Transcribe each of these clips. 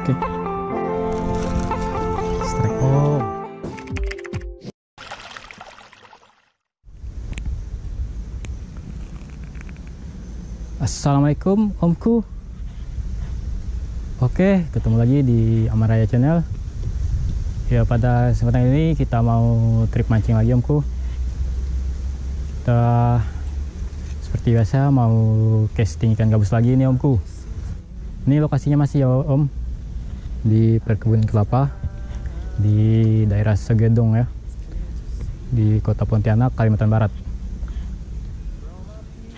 Oke. Strike home. Assalamualaikum omku. Oke, ketemu lagi di Amaraya Channel. Ya, pada kesempatan ini kita mau trip mancing lagi omku. Kita seperti biasa mau casting ikan gabus lagi nih omku. Ini lokasinya masih ya om, di perkebunan kelapa di daerah Segedong ya, di kota Pontianak, Kalimantan Barat.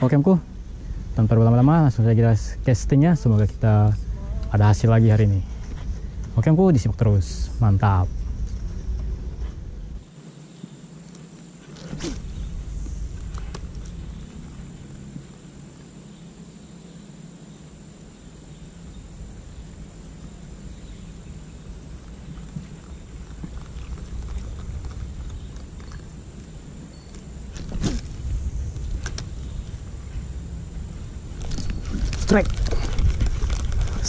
Oke omku, tanpa berlama-lama langsung saja kita castingnya, semoga kita ada hasil lagi hari ini. Oke omku, disimak terus, mantap.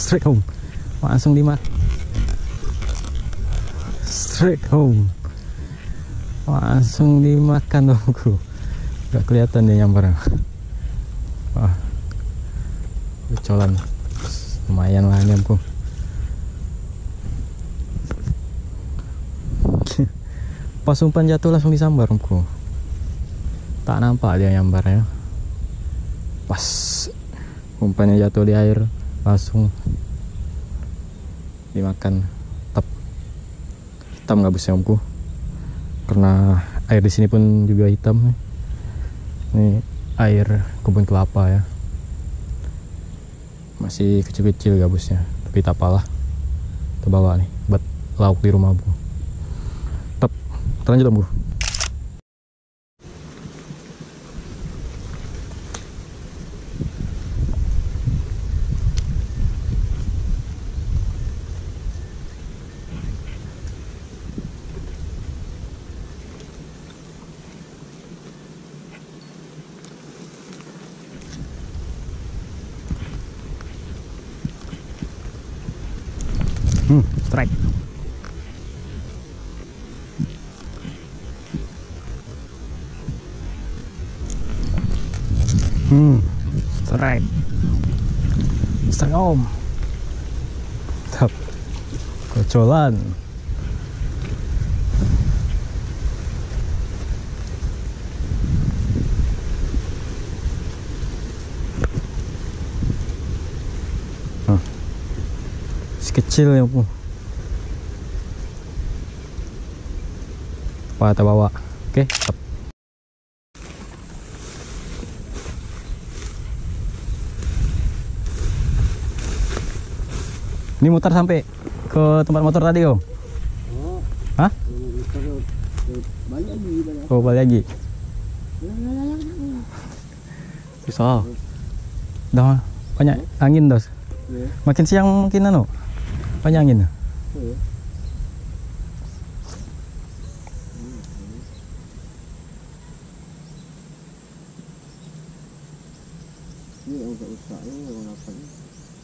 Strike home, langsung dimakan. Strike home, langsung dimakan omku. Gak kelihatan dia nyambar. Wah, kecolan, lumayan lah ini omku. Pas umpan jatuh langsung disambar omku. Tak nampak dia nyambar ya. Pas umpannya jatuh di air langsung dimakan hitam gabusnya omku, karena air di sini pun juga hitam. Ini air kebun kelapa ya, masih kecil-kecil gabusnya, tapi tak apalah, terbawa nih buat lauk di rumah omku. Tep, terlanjut omku. Strike. Strike. Strike om. Tap. Kecolan. Sekecil ya omku. Apa kita bawa? Oke, tetap. Ini mutar sampai ke tempat motor tadi om. Oh. Hah? Oh, balik lagi. Susah. Dah banyak angin dos. Makin siang makin anu. Banyak angin.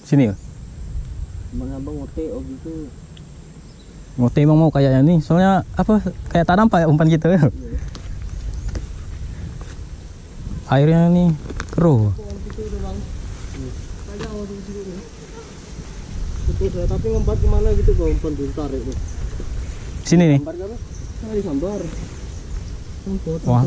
Sini. Abang ngote gitu. Ngote emang mau kayaknya nih. Soalnya apa kayak tak nampak ya umpan kita ya. Airnya nih keruh. Tapi ngempat gimana gitu bang, umpan ditarik tuh. Sini nih. Disambar. Wah.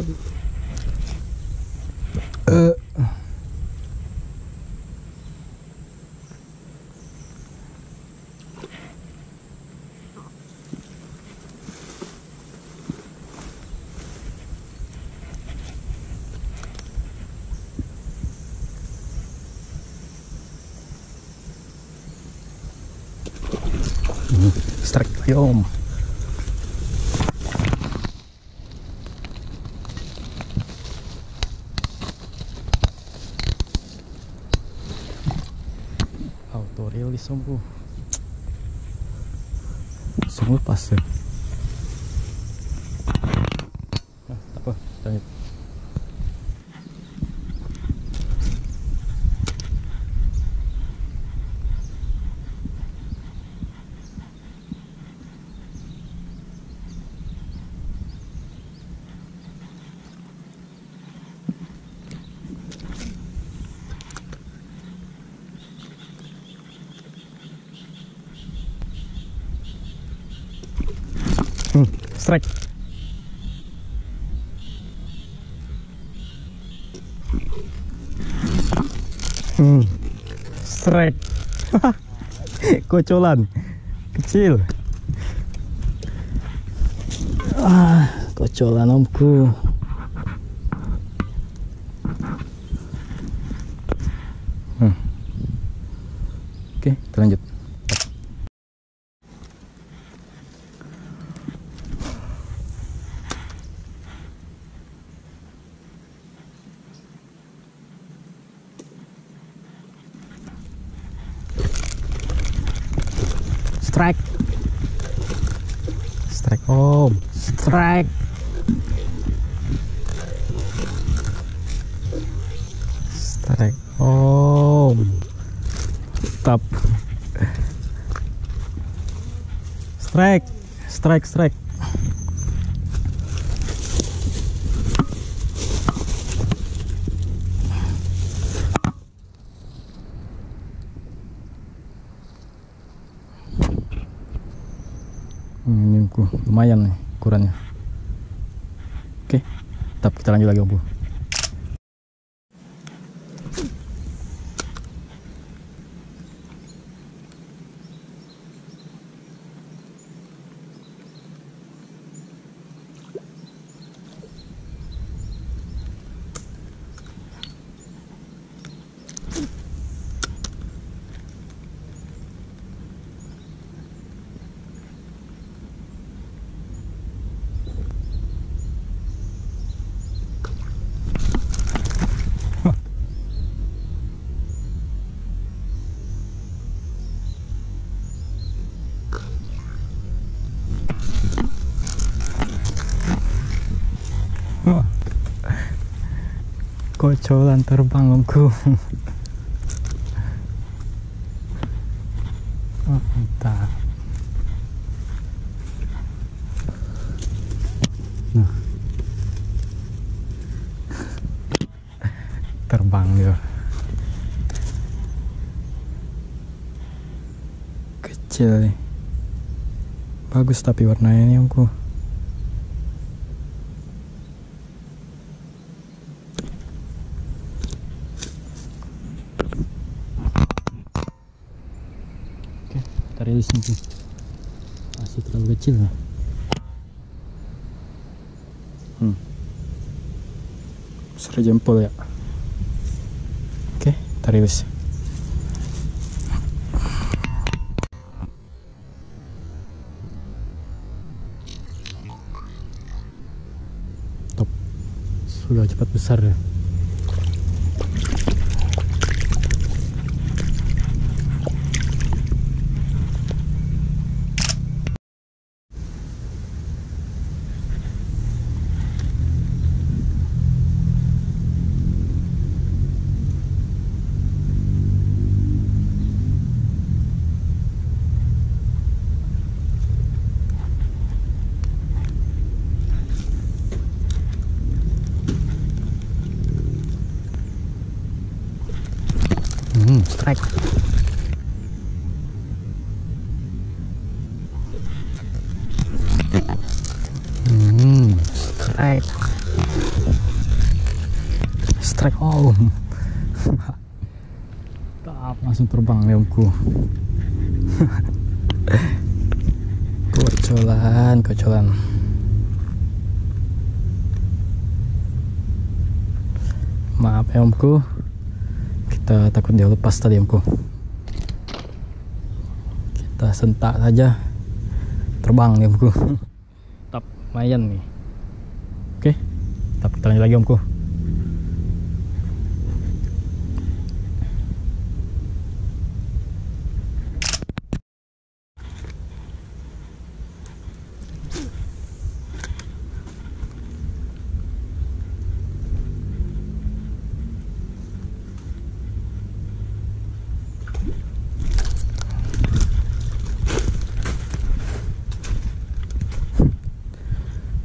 Strike lagi om. Auto release omku. Langsung lepas ya. Nah, tak apa, lanjut. Strike. Strike. Kocolan kecil. Ah, kocolan omku. Oke, kita lanjut. Strike. Strike om. Strike. Strike om. Top. Strike. Strike, strike. Lumayan nih ukurannya. Oke, tetap kita lanjut lagi om. Kocolan terbang omku. Oh, entah. Nah. Terbang dia. Kecil nih. Bagus tapi warnanya nih omku. Masih terlalu kecil lah. Besar jempol ya. Oke, tarik wis. Top. Sudah cepat besar ya. Strike. Strike. Strike om. Tap, langsung terbang nih omku. Kocolan, kocolan. Maaf ya omku. Kita takut dia lepas tadi omku. Kita sentak saja. Terbang nih omku. Tetap lumayan nih. Oke, tetap kita lanjut lagi omku.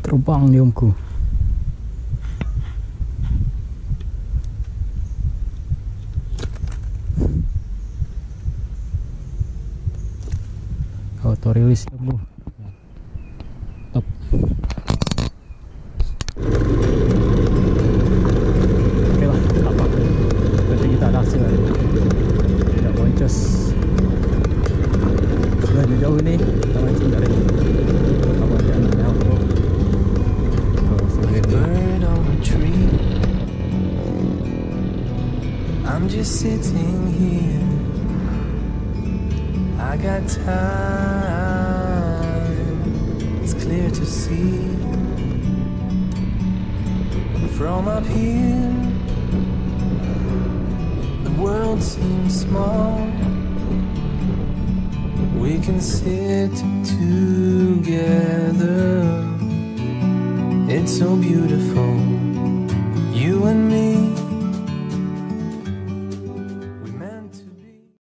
Terbang nih omku. Auto rilis omku. Top. jauh-jauh ini kita mancing dari Amaraya Channel. I'm just sitting here. I got time. It's clear to see from up here. The world seems small. We can sit together. It's so beautiful, you and me.